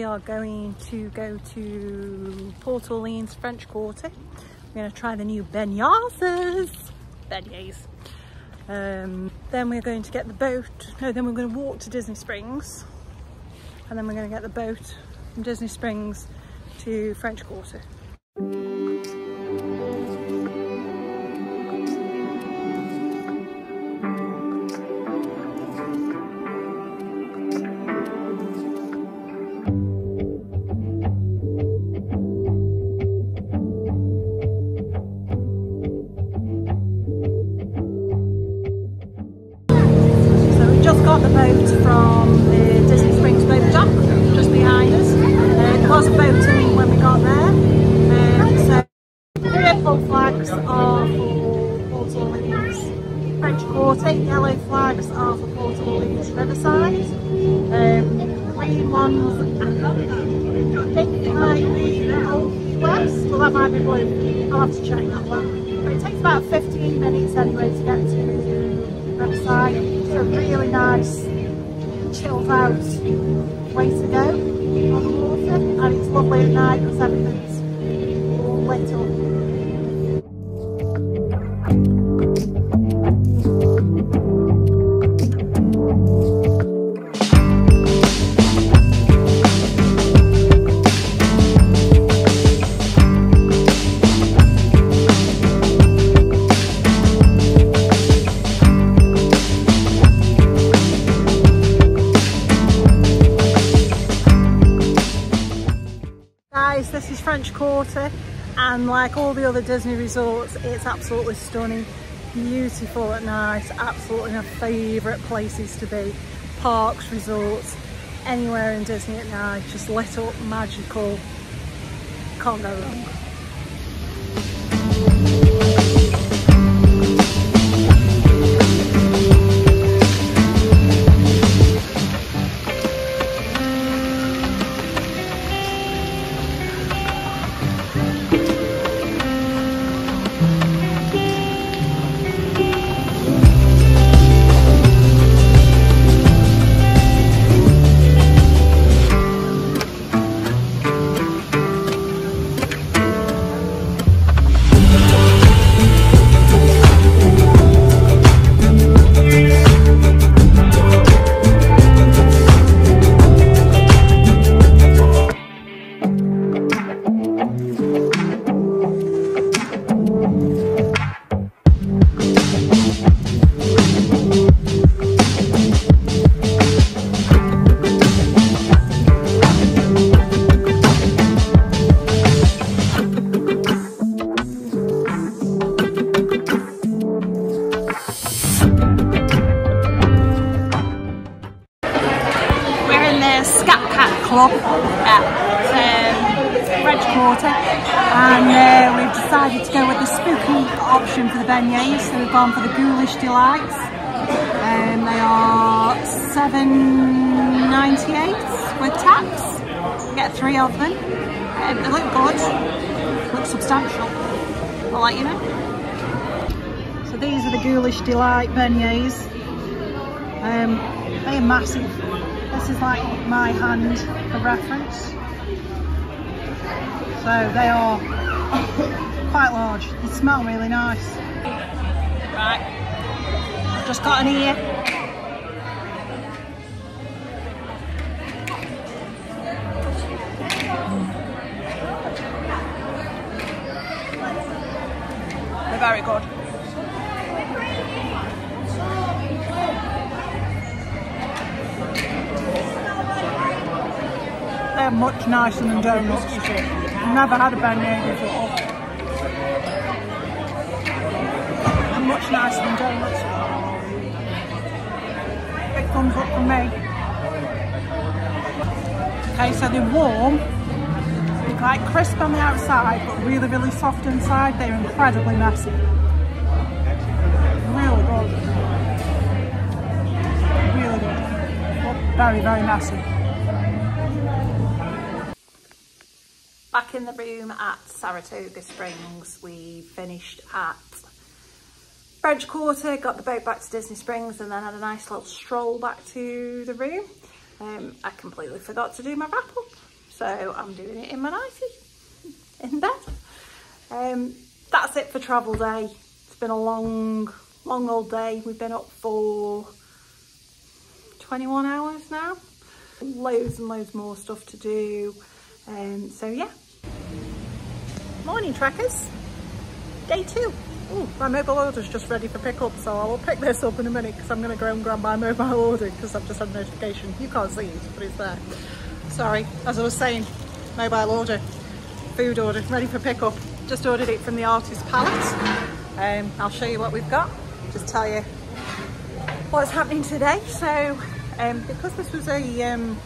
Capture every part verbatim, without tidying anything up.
we are going to go to Port Orleans French Quarter. We're going to try the new beignets. Beignets. Um, then we're going to get the boat. No, then we're going to walk to Disney Springs. And then we're going to get the boat from Disney Springs to French Quarter. The boat from the Disney Springs boat dock just behind us. Uh, there was a boat in when we got there. Um, so purple flags are for Port Orleans French Quarter, yellow flags are for Port Orleans Riverside, um, green ones I think might be Old West, well that might be blue, I'll have to check that one. But it takes about fifteen minutes anyway to get to Riverside. It's a really nice, chilled out way to go on the water, and it's lovely at night because everything's all lit up. This is French Quarter, and like all the other Disney resorts, it's absolutely stunning, beautiful at night, absolutely my favourite places to be. Parks, resorts, anywhere in Disney at night, just lit up, magical, can't go wrong. At um, French Quarter, and uh, we've decided to go with the spooky option for the beignets, so we've gone for the Ghoulish Delights, and um, they are seven ninety-eight with tax. You get three of them. Um, they look good, look substantial, I'll let you know. So these are the Ghoulish Delight beignets. Um, they are massive. This is like my hand for reference, so they are quite large. They smell really nice. Right, I've just got an ear. They're very good. They're much nicer than donuts. I've never had a beignet before. They're much nicer than donuts. Big thumbs up from me. Okay, so they're warm. They're like crisp on the outside, but really, really soft inside. They're incredibly messy. Really good. Really good. But very, very messy. Back in the room at Saratoga Springs, we finished at French Quarter, got the boat back to Disney Springs, and then had a nice little stroll back to the room. Um, I completely forgot to do my wrap up. so I'm doing it in my nightie in bed. Um, that's it for travel day. It's been a long, long old day. We've been up for twenty-one hours now. Loads and loads more stuff to do. Um, so yeah. Morning trekkers. Day two. Ooh, my mobile order's just ready for pickup, so I will pick this up in a minute because I'm going to go and grab my mobile order because I've just had a notification. You can't see it, but it's there. Sorry, as I was saying, mobile order, food order, ready for pickup. Just ordered it from the Artist Palace. Um, I'll show you what we've got, just tell you what's happening today. So, um, because this was a um,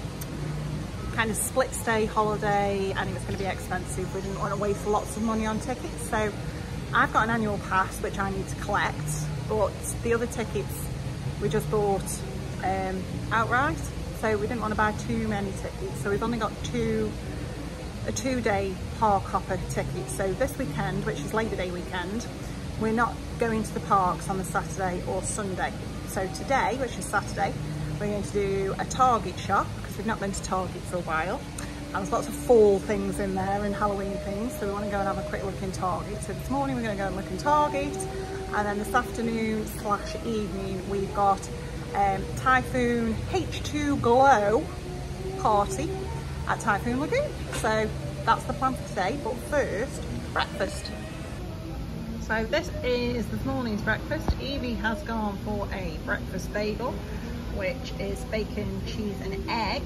kind of split-stay holiday and it was going to be expensive, we didn't want to waste lots of money on tickets, so I've got an annual pass which I need to collect, but the other tickets we just bought um, outright, so we didn't want to buy too many tickets, so we've only got two a two-day park hopper ticket. So this weekend, which is Labor Day weekend, we're not going to the parks on the Saturday or Sunday. So today, which is Saturday, we're going to do a Target shop because we've not been to Target for a while. And there's lots of fall things in there and Halloween things, so we want to go and have a quick look in Target. So this morning we're going to go and look in Target, and then this afternoon slash evening we've got um, Typhoon H two Glow party at Typhoon Lagoon. So that's the plan for today, but first, breakfast. So this is this morning's breakfast. Evie has gone for a breakfast bagel, which is bacon, cheese and egg.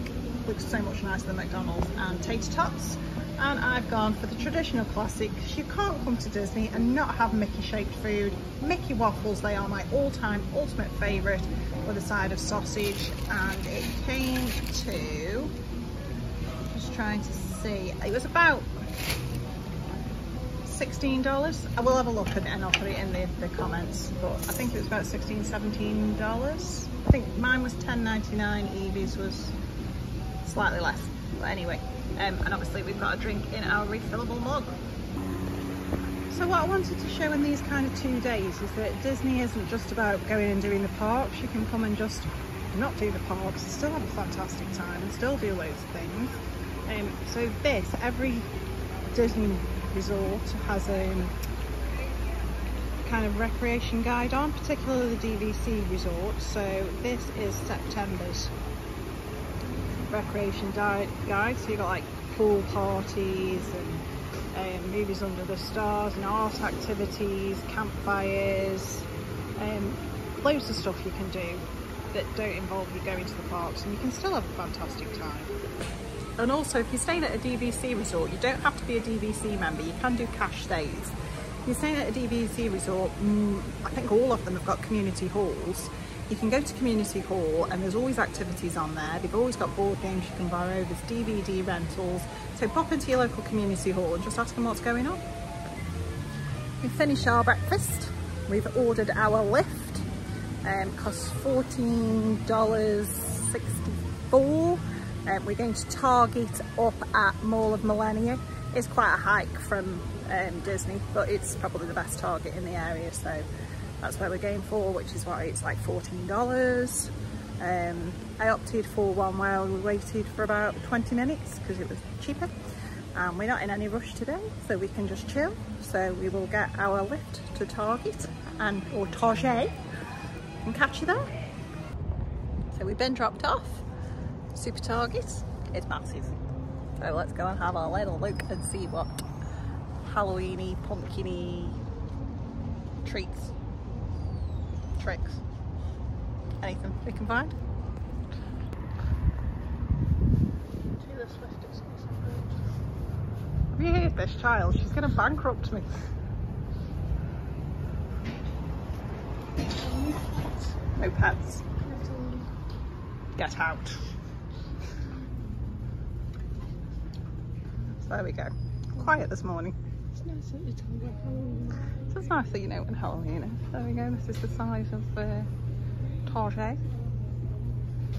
Looks so much nicer than McDonald's, and tater tots. And I've gone for the traditional classic. You can't come to Disney and not have Mickey shaped food. Mickey waffles, they are my all-time ultimate favorite, with a side of sausage. And it came to, just trying to see, it was about sixteen dollars. I will have a look at it and I'll put it in the, the comments, but I think it was about sixteen, seventeen dollars. I think mine was ten ninety-nine, Evie's was slightly less, but anyway, um, and obviously we've got a drink in our refillable mug. So what I wanted to show in these kind of two days is that Disney isn't just about going and doing the parks. You can come and just not do the parks and still have a fantastic time and still do loads of things. Um, so this, every Disney resort has a um, kind of recreation guide on, particularly the D V C resort. So this is September's recreation guide, so you've got like pool parties and um, movies under the stars and art activities, campfires, um, loads of stuff you can do that don't involve you going to the parks, and you can still have a fantastic time. And also, if you're staying at a D V C resort, you don't have to be a D V C member, you can do cash stays. If you're staying at a D V C resort, mm, I think all of them have got community halls. You can go to community hall and there's always activities on there. They've always got board games you can borrow, there's D V D rentals. So pop into your local community hall and just ask them what's going on. We've finished our breakfast. We've ordered our lift. Um, costs fourteen dollars sixty-four. Um, we're going to Target up at Mall of Millennia. It's quite a hike from um, Disney, but it's probably the best Target in the area, so that's where we're going for, which is why it's like fourteen dollars. Um, I opted for one while we waited for about twenty minutes because it was cheaper. And um, we're not in any rush today, so we can just chill. So we will get our lift to Target and or Target and catch you there. So we've been dropped off. Super Target, it's massive. So let's go and have a little look and see what Halloweeny, pumpkiny treats. Tricks, anything we can find. Have you heard this child? She's going to bankrupt me. No pets. Get out. So there we go. Quiet this morning. It's nice that you tell me about Halloween. It's just nice that you know when Halloween is. There we go, this is the size of the uh, Target.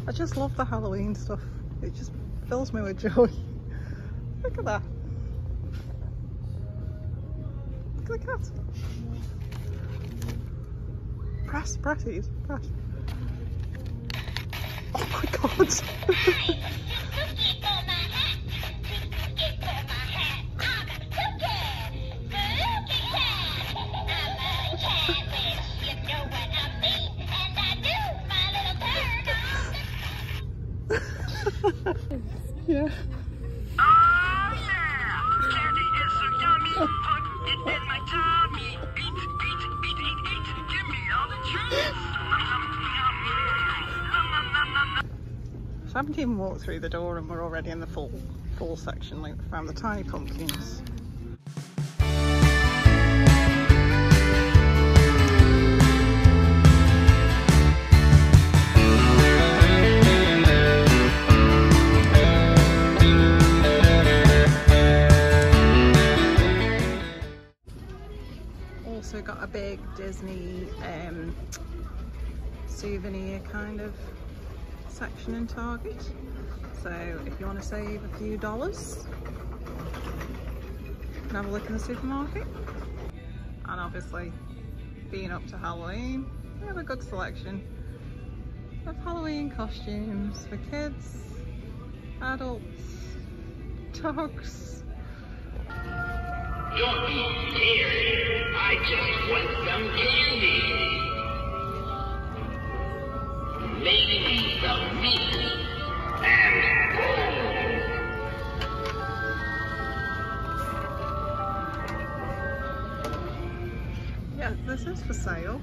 I just love the Halloween stuff. It just fills me with joy. Look at that. Look at the cat. Press, press it, press. Oh my god. Yeah. Oh yeah! Candy is so yummy. Put it in my tummy. Eat, eat, eat, eat, eat. Give me all the treats. Seventeen walked through the door and we're already in the fall fall section. Like we found the tiny pumpkins. Also got a big Disney um, souvenir kind of section in Target, so if you want to save a few dollars, you can have a look in the supermarket. And obviously, being up to Halloween, we have a good selection of Halloween costumes for kids, adults, dogs. Don't be scared, I just want some candy. Maybe some meat and gold. Yeah, this is for sale.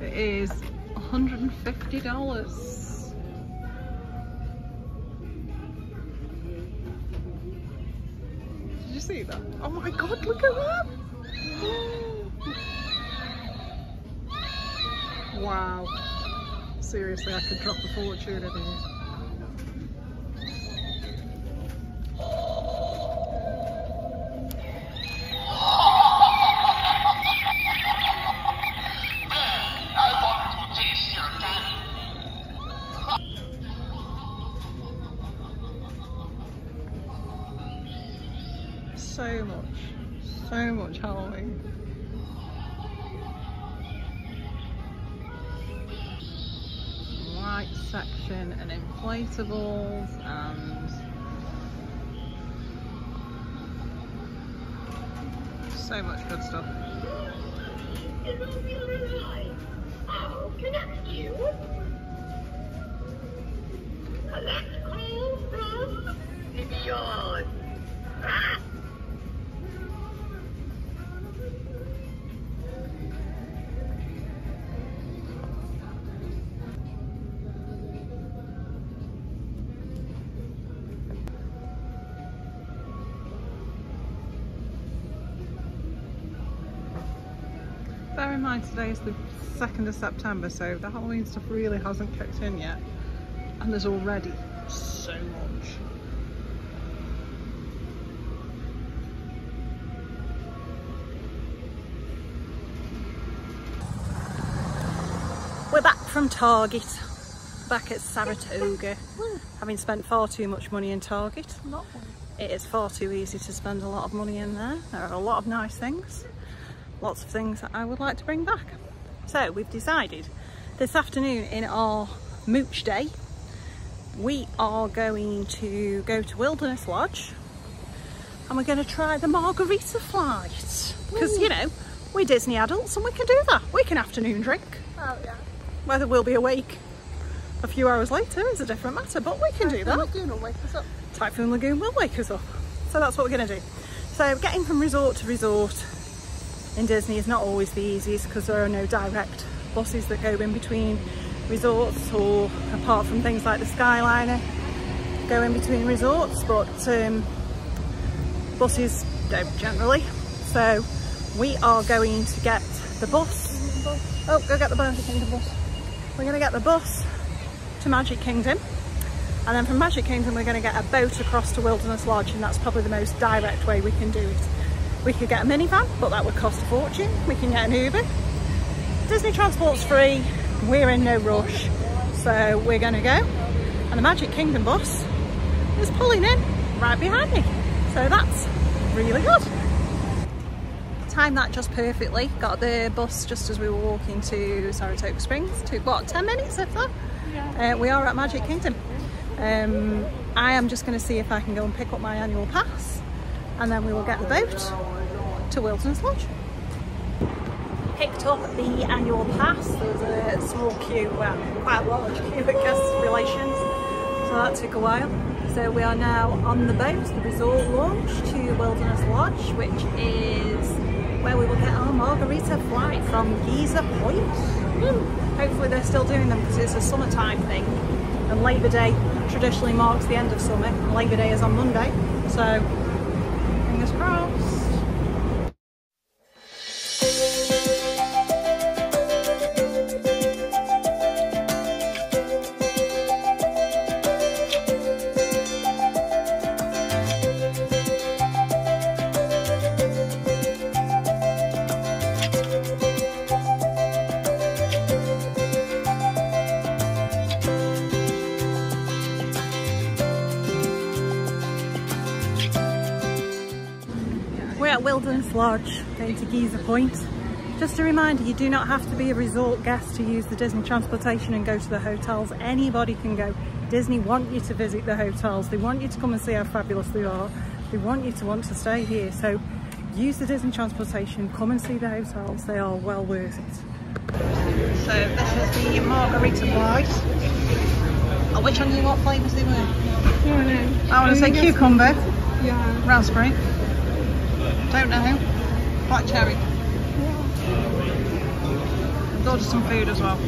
It is one hundred fifty dollars. See that? Oh my god, look at that! Wow. Seriously, I could drop a fortune in here. So much, so much Halloween. Light section and inflatables and so much good stuff. This is all really light. I'll connect you. Collect calls from the beyond. Bear in mind today is the second of September, so the Halloween stuff really hasn't kicked in yet, and there's already so much. We're back from Target, back at Saratoga, having spent far too much money in Target. It is far too easy to spend a lot of money in there. There are a lot of nice things. Lots of things that I would like to bring back. So we've decided this afternoon in our mooch day, we are going to go to Wilderness Lodge and we're going to try the margarita flight. Because, you know, we're Disney adults and we can do that. We can afternoon drink. Oh, yeah. Whether we'll be awake a few hours later is a different matter, but we can do that. Typhoon Lagoon will wake us up. Typhoon Lagoon will wake us up. So that's what we're going to do. So getting from resort to resort in Disney is not always the easiest because there are no direct buses that go in between resorts, or apart from things like the Skyliner go in between resorts, but um, buses don't generally. So we are going to get the bus. bus. Oh, go get the Magic Kingdom bus. We're going to get the bus to Magic Kingdom, and then from Magic Kingdom we're going to get a boat across to Wilderness Lodge, and that's probably the most direct way we can do it. We could get a minivan, but that would cost a fortune. We can get an Uber. Disney transport's free. We're in no rush. So we're gonna go. And the Magic Kingdom bus is pulling in right behind me. So that's really good. Timed that just perfectly. Got the bus just as we were walking to Saratoga Springs. Took what, ten minutes if that? Yeah. Uh, we are at Magic Kingdom. Um, I am just gonna see if I can go and pick up my annual pass, and then we will get the boat to Wilderness Lodge. Picked up the annual pass. There was a small queue, well, quite a large queue at guest relations, So that took a while. So we are now on the boat, the resort launch to Wilderness Lodge, which is where we will get our margarita flight from Geyser Point. Woo. Hopefully they're still doing them because it's a summertime thing. And Labour Day traditionally marks the end of summer. Labour Day is on Monday, so fingers crossed. Wilderness Lodge, going to Geyser Point. Just a reminder, you do not have to be a resort guest to use the Disney transportation and go to the hotels. Anybody can go. Disney want you to visit the hotels. They want you to come and see how fabulous they are. They want you to want to stay here. So use the Disney transportation, come and see the hotels. They are well worth it. So this is the margarita flight. I wish I knew what flavours they were. Yeah, I know. I want to say cucumber. Yeah. Raspberry. Don't know. Black cherry. Yeah. I've ordered some food as well.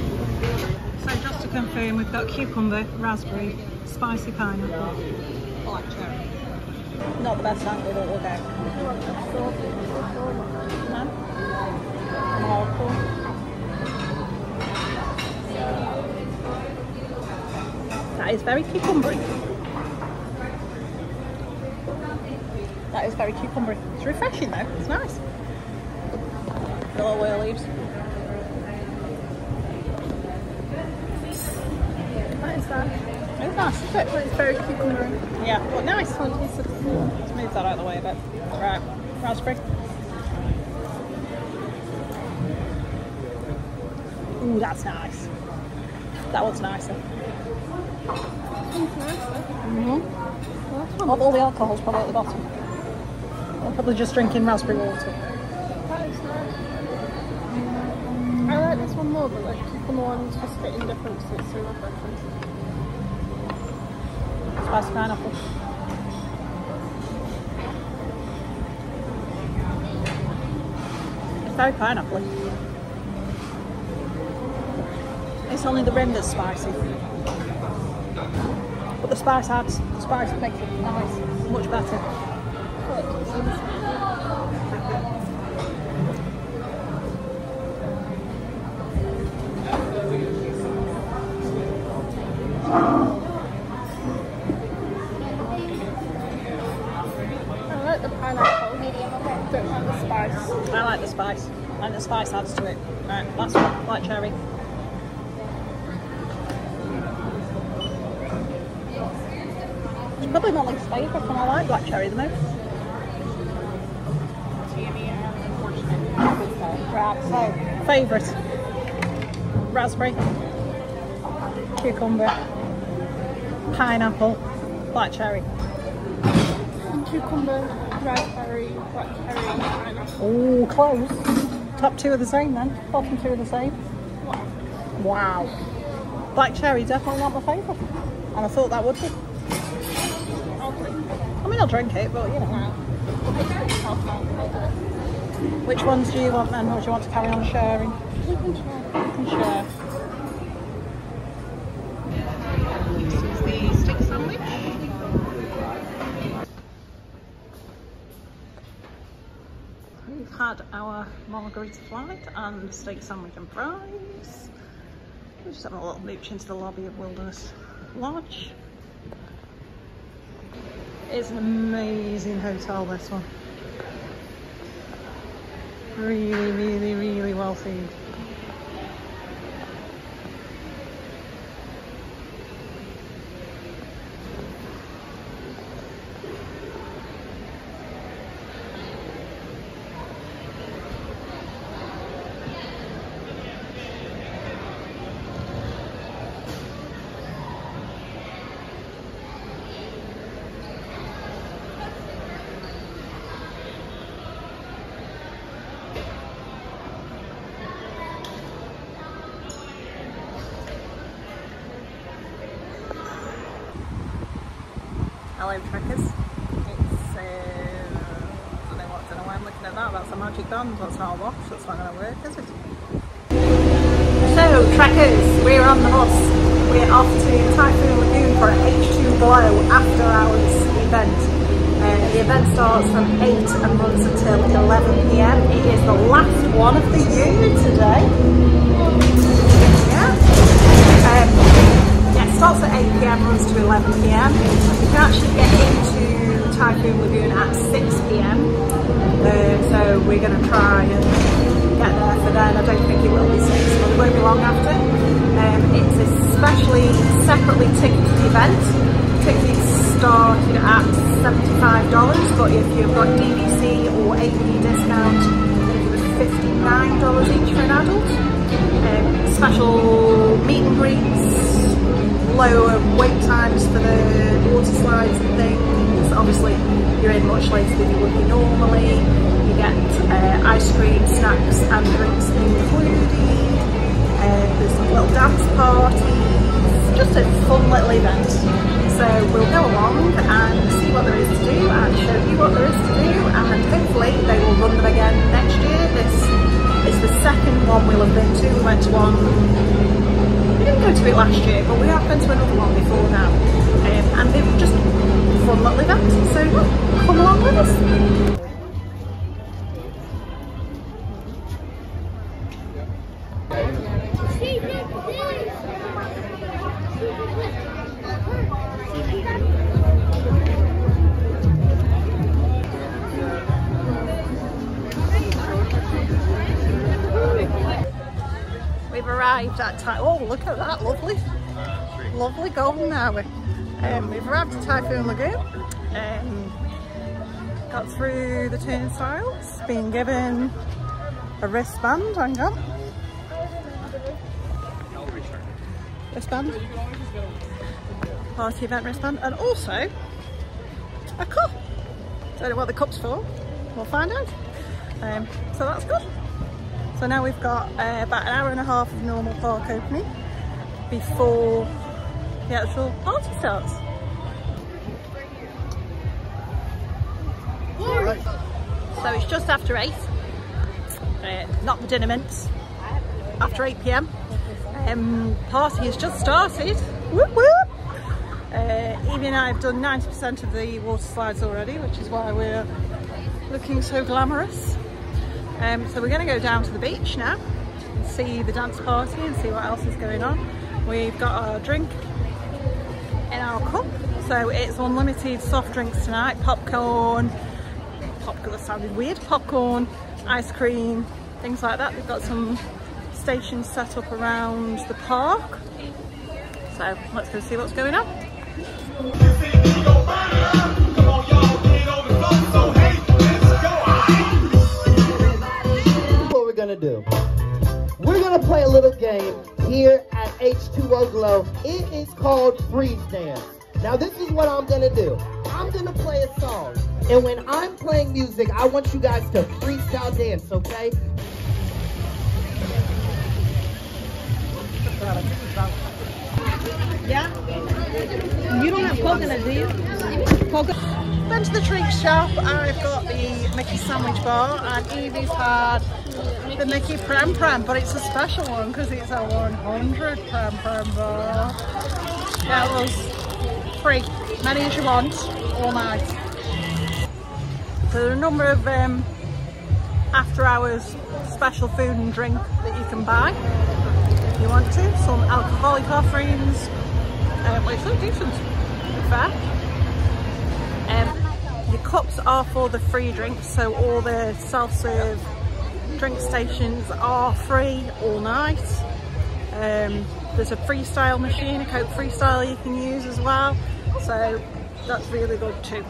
So just to confirm, we've got cucumber, raspberry, spicy pineapple, black cherry. Not the best angle that we'll get. No. That is very cucumbery. That is very cucumber. It's refreshing though, it's nice. The little oil leaves. That is nice. It's nice, isn't it? It's very cucumber. Yeah, but nice. Let's move that out of the way a bit. Right, raspberry. Ooh, that's nice. That one's nicer. That one's nicer. Mm-hmm. Well, all the alcohol's probably at the bottom. I'm probably just drinking raspberry water. That is nice. Mm. I like this one more, but like cucumber one's just fitting different, so it's so refreshing. Spice pineapple. It's very pineapple-y. It's only the rim that's spicy. But the spice adds, the spice makes it nice, much better. I like the pineapple, medium, I don't like the spice. I like the spice, and the spice adds to it. Right, last one, white cherry. It's probably my least favourite, but I like black cherry the most. Right, so favourite, raspberry, cucumber, pineapple, black cherry. And cucumber, raspberry, black cherry, pineapple. Oh, close. Top two are the same then, bottom two are the same. Wow. Wow. Black cherry definitely not my favourite. And I thought that would be. I'll drink it. I mean, I'll drink it, but you know. No. Which ones do you want then, or do you want to carry on sharing? We can share. We can share. This is the stick sandwich. We've had our margarita flight and steak sandwich and fries. We're just having a little mooch into the lobby of Wilderness Lodge. It's an amazing hotel, this one. Really, really, really well themed. Island Trackers. It's, uh, I don't know, what, don't know why I'm looking at that, that's a magic band, that's not a watch, that's not going to work, is it? So, Trackers, we're on the bus. We're off to Typhoon Lagoon for an H two O Glow after hours event. Uh, the event starts from eight and runs until eleven p m. It is the last one of the year today. Yeah. Um, yeah, it starts at eight p m, runs to eleven p m. You can actually get into Typhoon Lagoon at six p m. Uh, so we're going to try and get there for then. I don't think it will be six, but it won't be long after. Um, it's a specially, separately ticketed event. Tickets started at seventy-five dollars, but if you've got D V C or A V D discount, it was fifty-nine dollars each for an adult. Um, special meet and greets, lower wait times for the water slides and things. Obviously, you're in much later than you would be normally. You get uh, ice cream, snacks, and drinks included. Uh, there's a little dance party. Just a fun little event. So we'll go along and see what there is to do and show you what there is to do, and hopefully they will run them again next year. This is the second one we'll have been to. We went to one, we didn't go to it last year, but we have been to another one before now. Um, and they were just fun little events, so well, come along with us. That time. Oh, look at that, lovely, lovely golden hour. Um, we've arrived at Typhoon Lagoon, um, got through the turnstiles, been given a wristband, hang on, wristband, party event wristband, and also a cup. Don't know what the cup's for, we'll find out. Um, so that's good. So now we've got uh, about an hour and a half of normal park opening before the actual party starts. Right. So it's just after eight, uh, not the dinner mints, after eight p m. Um, party has just started, whoop whoop! Uh, Evie and I have done ninety percent of the water slides already, which is why we're looking so glamorous. Um, so we're going to go down to the beach now and see the dance party and see what else is going on. We've got our drink in our cup, so it's unlimited soft drinks tonight. Popcorn, popcorn that sounded weird, popcorn, ice cream, things like that. We've got some stations set up around the park, so let's go see what's going on. Gonna do. We're gonna play a little game here at H two O Glow. It is called Freeze Dance. Now this is what I'm gonna do. I'm gonna play a song, and when I'm playing music, I want you guys to freestyle dance, okay? Yeah? You don't have coconut, do you? Coconut. Went to the drink shop. I've got the Mickey sandwich bar, and Evie's had the Mickey Pram Pram, but it's a special one because it's a one hundred Pram Pram bar. That was free, many as you want, all night. So there are a number of um, after hours special food and drink that you can buy if you want to. Some alcoholic offerings, um, which look decent, to be fair. Um, the cups are for the free drinks, so all the self-serve drink stations are free all night. Um, there's a freestyle machine, a Coke freestyle you can use as well, so that's really good too.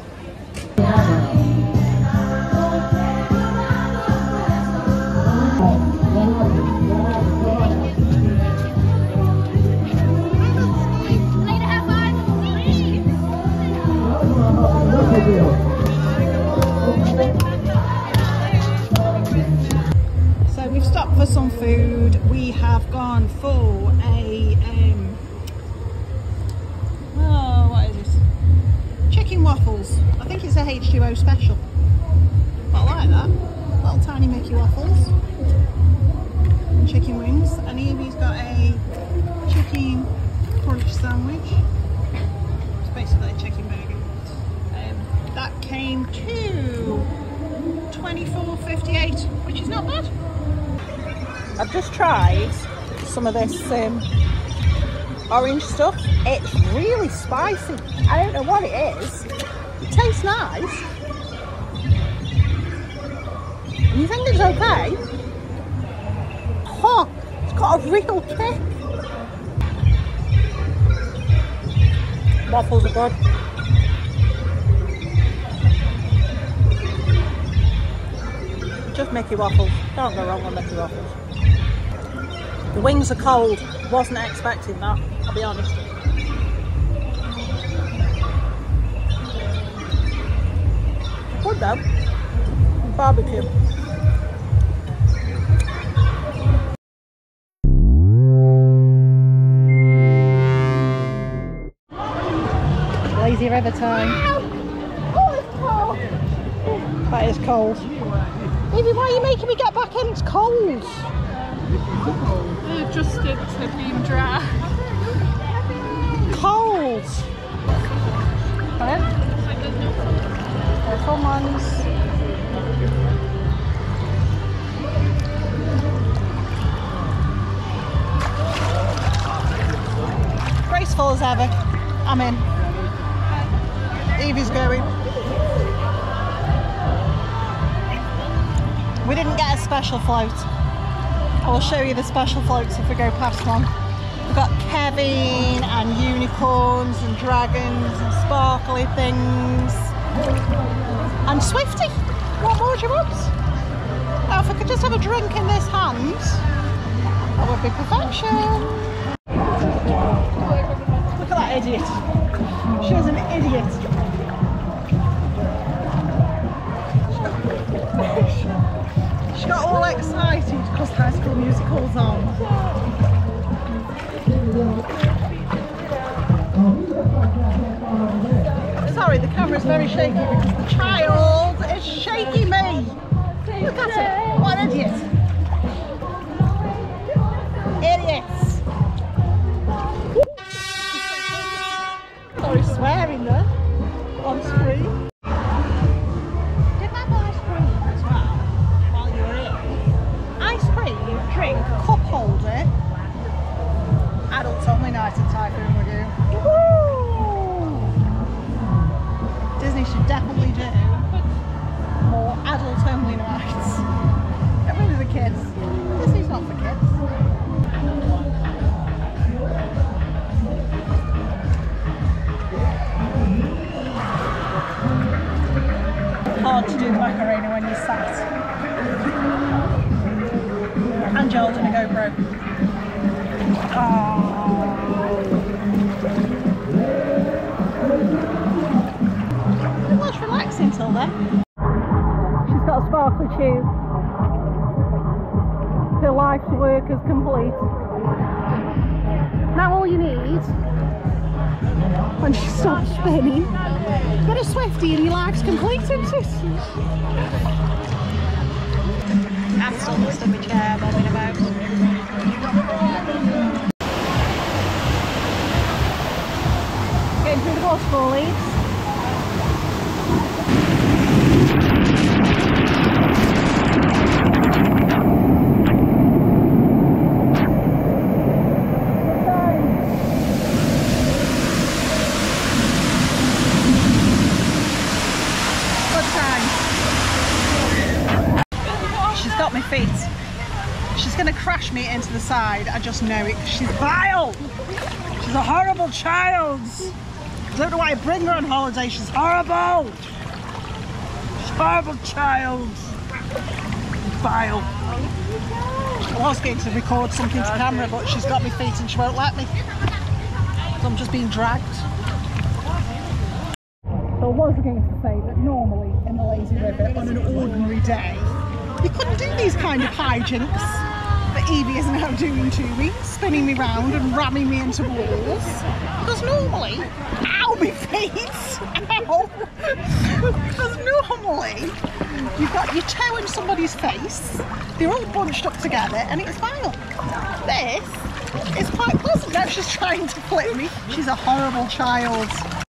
For some food, we have gone for a um, oh, what is this? Chicken waffle. H two O special. But I like that. Little tiny Mickey waffles and chicken wings. And Evie's got a chicken porridge sandwich. It's basically a chicken burger. Um, that came to twenty-four fifty-eight, which is not bad. I've just tried some of this um, orange stuff. It's really spicy. I don't know what it is. It tastes nice. You think it's okay? Oh, it's got a real kick. Waffles are good. Just Mickey waffles. Don't go wrong on Mickey waffles. The wings are cold. Wasn't expecting that, I'll be honest. Good though. Barbecue. Lazy river time. Wow. Oh, it's cold. That is cold. Baby, why are you making me get back in? It's cold. They're adjusted to being dry. Cold! There's fun ones. Graceful as ever. I'm in. Evie's going. We didn't get a special float. I will show you the special floats if we go past one. We've got Kevin and unicorns and dragons and sparkly things. And Swifty! What more do you want? Now if I could just have a drink in this hand, that would be perfection. Look at that idiot. She was an idiot. She got... She got all excited because High School Musical's on. Sorry, the camera's very shaky because the child is shaking me. Look at it. What an idiot. Idiots. Sorry, swearing there on screen. Drink cup holder, adults only night at Typhoon Lagoon. Woo! Disney should definitely do more adults only nights. Get rid of the kids. Disney's not for kids. Hard to do the Macarena when you're sat. And Joel's in a GoPro. Oh. Let's relax until then. She's got a sparkly shoe. Her life's work is complete. Now all you need, when she stops spinning, get a Swiftie and your life's complete, isn't it? I'm still just in my chair, bobbing about. Getting through the waterfall leads. Feet. She's going to crash me into the side. I just know it. She's vile. She's a horrible child. I don't know why I bring her on holiday. She's horrible. She's a horrible child. Vile. I was going to record something to camera, but she's got me feet and she won't let me. So I'm just being dragged. I was going to say that normally in the lazy river on an ordinary day, you couldn't do these kind of hijinks, but Evie is now doing two weeks, spinning me round and ramming me into walls. Because normally, ow, my face, ow. Because normally, you've got your toe in somebody's face, they're all bunched up together and it's violent. This is quite pleasant. Now she's trying to flip me. She's a horrible child.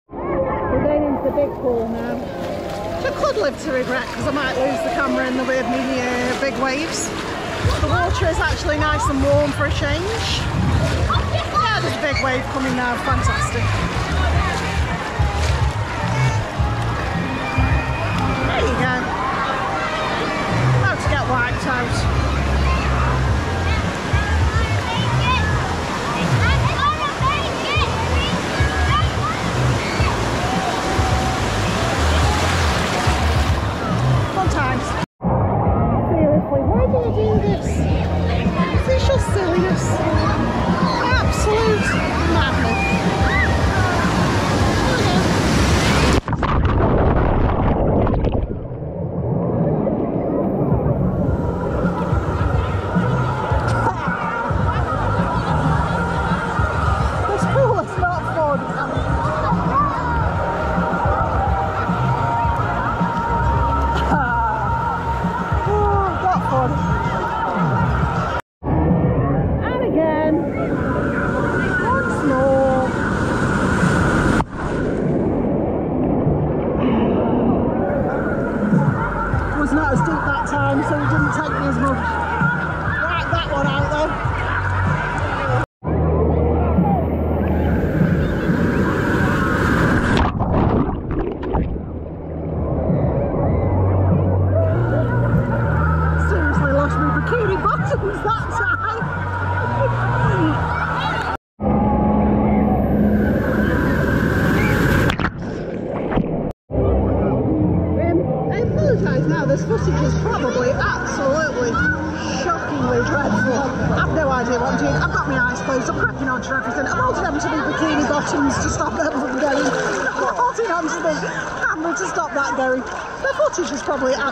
We're going into the big pool now. I could live to regret because I might lose the camera in the weird media uh, big waves. The water is actually nice and warm for a change. Yeah, there's a big wave coming now, fantastic. There you go. About to get wiped out.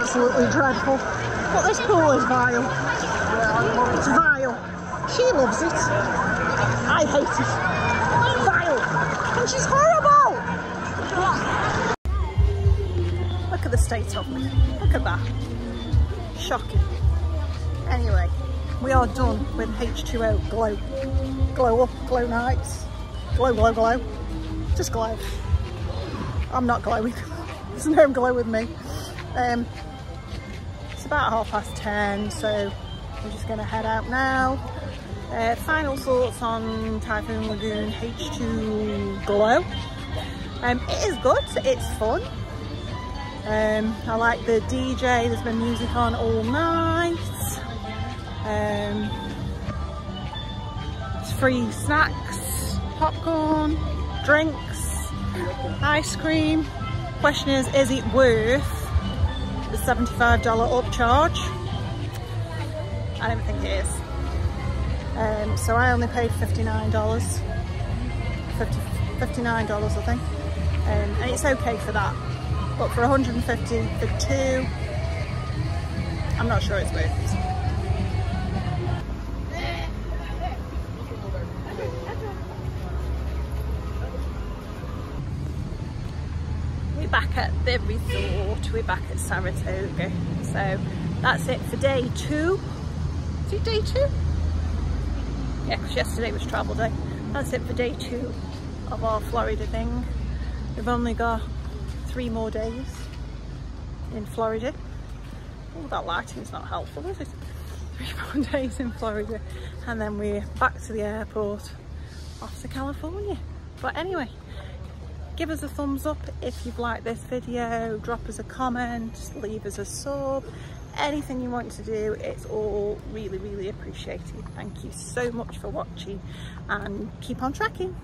Absolutely dreadful, but this pool is vile. It's vile. She loves it. I hate it. It's vile, and she's horrible. Look at the state of me. Look at that. Shocking. Anyway, we are done with H two O Glow, glow up, glow nights, glow, glow, glow. Just glow. I'm not glowing. There's no glow with me. Um, it's about half past ten, so we're just going to head out now. Uh, final thoughts on Typhoon Lagoon H two Glow. Um, it is good, it's fun. Um, I like the D J, there's been music on all night. Um, it's free snacks, popcorn, drinks, ice cream. Question is, is it worth the seventy-five dollar upcharge? I don't think it is. Um, so I only paid fifty-nine dollars. fifty, fifty-nine dollars I think. Um, and it's okay for that. But for one hundred and fifty dollars for two, I'm not sure it's worth it. Back at the resort, we're back at Saratoga, so that's it for day two. Is it day two? Yeah, because yesterday was travel day. That's it for day two of our Florida thing. We've only got three more days in Florida. Oh, that lighting's not helpful, is it? Three more days in Florida, and then we're back to the airport off to California. But anyway, give us a thumbs up if you've liked this video, drop us a comment, leave us a sub, anything you want to do, it's all really, really appreciated. Thank you so much for watching and keep on tracking.